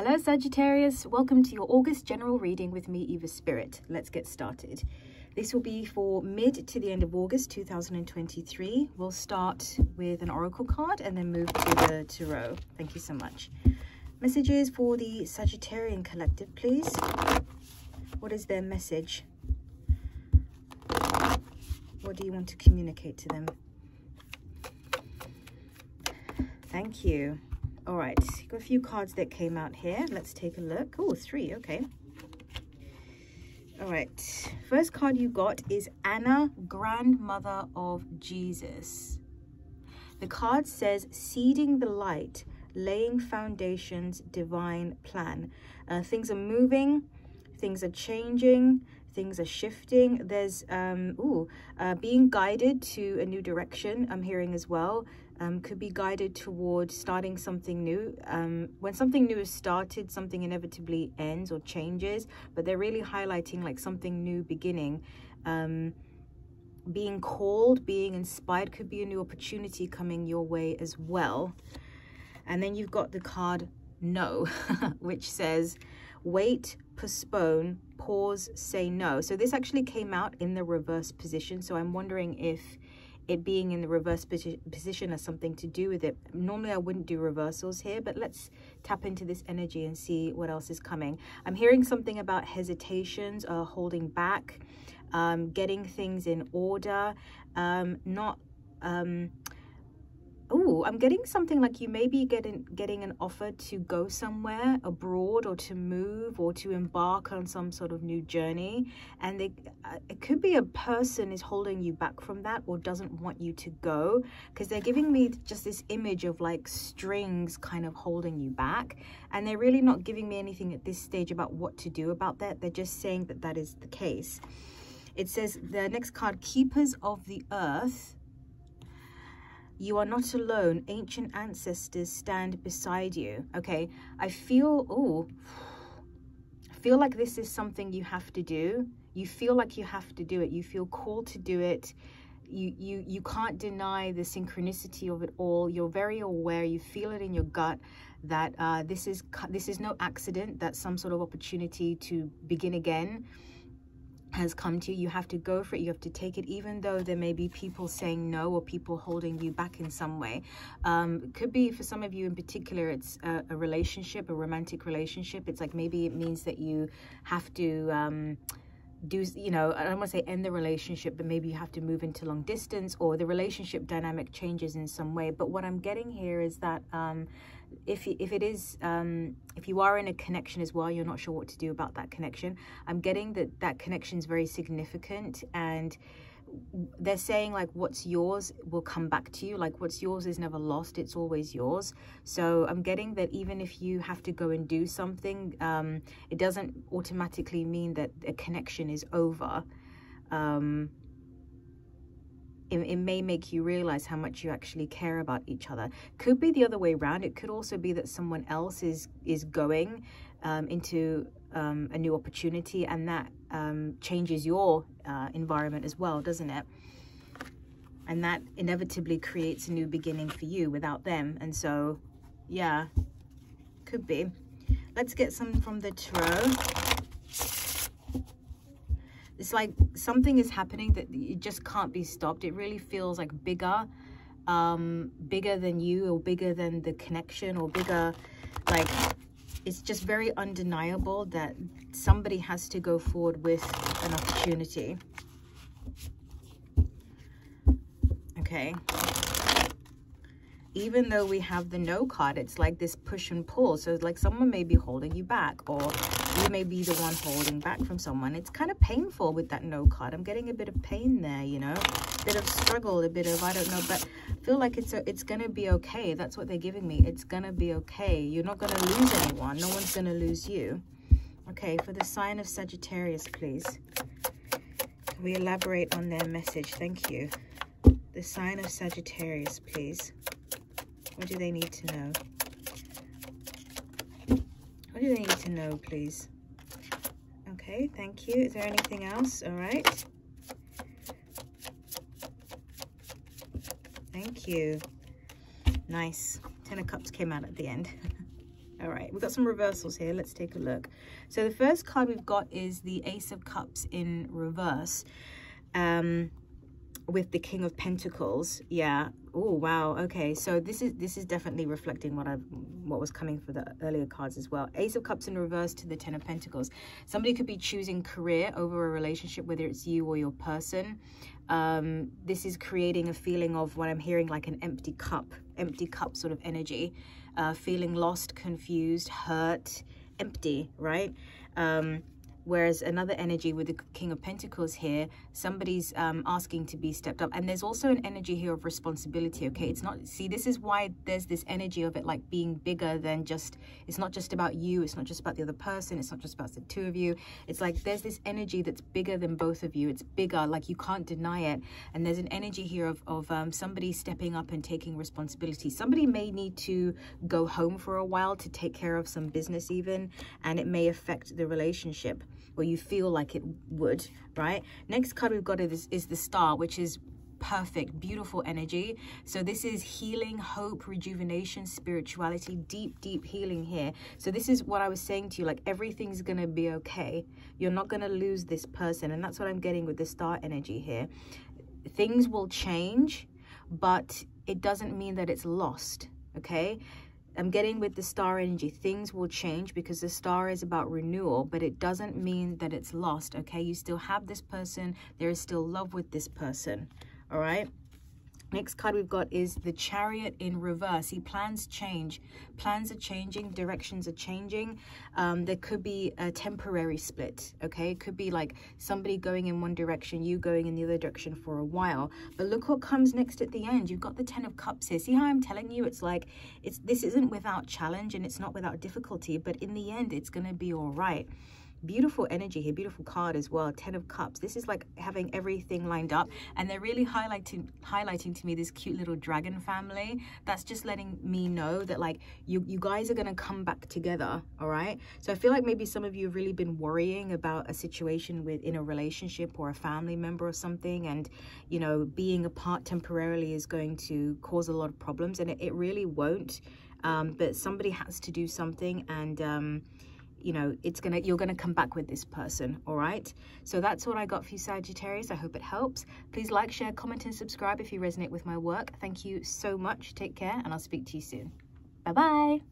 Hello Sagittarius, welcome to your August general reading with me, Eva Spirit. Let's get started. This will be for mid to the end of August 2023. We'll start with an oracle card and then move to the tarot. Thank you so much. Messages for the Sagittarian collective, please. What is their message? What do you want to communicate to them? Thank you. All right, got a few cards that came out here. Let's take a look. Oh, three, okay. All right, first card you got is Anna, grandmother of Jesus. The card says, seeding the light, laying foundations, divine plan. Things are moving, things are changing, things are shifting. There's being guided to a new direction, I'm hearing as well. Could be guided towards starting something new. When something new is started, something inevitably ends or changes, but they're really highlighting like something new beginning. Being called, being inspired, could be a new opportunity coming your way as well. And then you've got the card No, which says wait, postpone, pause, say no. So this actually came out in the reverse position, so I'm wondering if it being in the reverse position has something to do with it. Normally I wouldn't do reversals here, but let's tap into this energy and see what else is coming. I'm hearing something about hesitations, holding back, getting things in order, oh, I'm getting something like you may be getting an offer to go somewhere abroad or to move or to embark on some sort of new journey. And it could be a person is holding you back from that or doesn't want you to go, because they're giving me just this image of like strings kind of holding you back. And they're really not giving me anything at this stage about what to do about that. They're just saying that that is the case. It says the next card, keepers of the earth. You are not alone. Ancient ancestors stand beside you. Okay, I feel like this is something you have to do. You feel like you have to do it. You feel called to do it. You can't deny the synchronicity of it all. You're very aware. You feel it in your gut that this is no accident. That some sort of opportunity to begin again has come to you. You have to go for it. You have to take it, even though there may be people saying no or people holding you back in some way. It could be for some of you in particular, it's a relationship, a romantic relationship. It's like maybe it means that you have to I don't want to say end the relationship, but maybe you have to move into long distance, or the relationship dynamic changes in some way. But what I'm getting here is that if you are in a connection as well, you're not sure what to do about that connection. I'm getting that that connection is very significant, and they're saying like what's yours will come back to you. Like what's yours is never lost, it's always yours. So I'm getting that even if you have to go and do something, it doesn't automatically mean that a connection is over. It may make you realize how much you actually care about each other. Could be the other way around. It could also be that someone else is going into a new opportunity, and that changes your environment as well, doesn't it? And that inevitably creates a new beginning for you without them. And so, yeah, could be. Let's get some from the tarot. It's like something is happening that it just can't be stopped. It really feels like bigger than you, or bigger than the connection, or bigger, like it's just very undeniable that somebody has to go forward with an opportunity. Okay. Even though we have the no card, it's like this push and pull. So it's like someone may be holding you back, or you may be the one holding back from someone. It's kind of painful with that no card. I'm getting a bit of pain there, you know, a bit of struggle, a bit of, I don't know, but I feel like it's going to be okay. That's what they're giving me. It's going to be okay. You're not going to lose anyone. No one's going to lose you. Okay, for the sign of Sagittarius, please. Can we elaborate on their message? Thank you. The sign of Sagittarius, please. What do they need to know? What do they need to know, please? Okay, thank you. Is there anything else? All right. Thank you. Nice. 10 of Cups came out at the end. All right, we've got some reversals here. Let's take a look. So the first card we've got is the Ace of Cups in reverse with the King of Pentacles. Yeah. Oh, wow. Okay, so this is definitely reflecting what was coming for the earlier cards as well. Ace of Cups in reverse to the Ten of Pentacles. Somebody could be choosing career over a relationship, whether it's you or your person. This is creating a feeling of what I'm hearing, like an empty cup sort of energy, feeling lost, confused, hurt, empty, right? Whereas another energy with the King of Pentacles here, somebody's asking to be stepped up. And there's also an energy here of responsibility, okay? It's not, see, this is why there's this energy of it like being bigger than just, it's not just about you, it's not just about the other person, it's not just about the two of you. It's like there's this energy that's bigger than both of you. It's bigger, like you can't deny it. And there's an energy here of somebody stepping up and taking responsibility. Somebody may need to go home for a while to take care of some business even, and it may affect the relationship. Or you feel like it would, right? Next card we've got is the Star, which is perfect, beautiful energy. So this is healing, hope, rejuvenation, spirituality, deep, deep healing here. So this is what I was saying to you, like everything's going to be okay. You're not going to lose this person. And that's what I'm getting with the Star energy here. Things will change, but it doesn't mean that it's lost, okay? I'm getting with the Star energy, things will change because the Star is about renewal, but it doesn't mean that it's lost, okay? You still have this person. There is still love with this person, all right? Next card we've got is the Chariot in reverse. See, plans change. Plans are changing. Directions are changing. There could be a temporary split, okay? It could be like somebody going in one direction, you going in the other direction for a while. But look what comes next at the end. You've got the Ten of Cups here. See how I'm telling you? It's like, this isn't without challenge and it's not without difficulty, but in the end, it's going to be all right. Beautiful energy here, beautiful card as well. Ten of Cups. This is like having everything lined up, and they're really highlighting to me this cute little dragon family. That's just letting me know that like you guys are going to come back together, all right? So I feel like maybe some of you have really been worrying about a situation within a relationship or a family member or something, and you know, being apart temporarily is going to cause a lot of problems, and it really won't, but somebody has to do something, and you know, you're gonna come back with this person, all right? So that's what I got for you, Sagittarius. I hope it helps. Please like, share, comment, and subscribe if you resonate with my work. Thank you so much. Take care, and I'll speak to you soon. Bye-bye.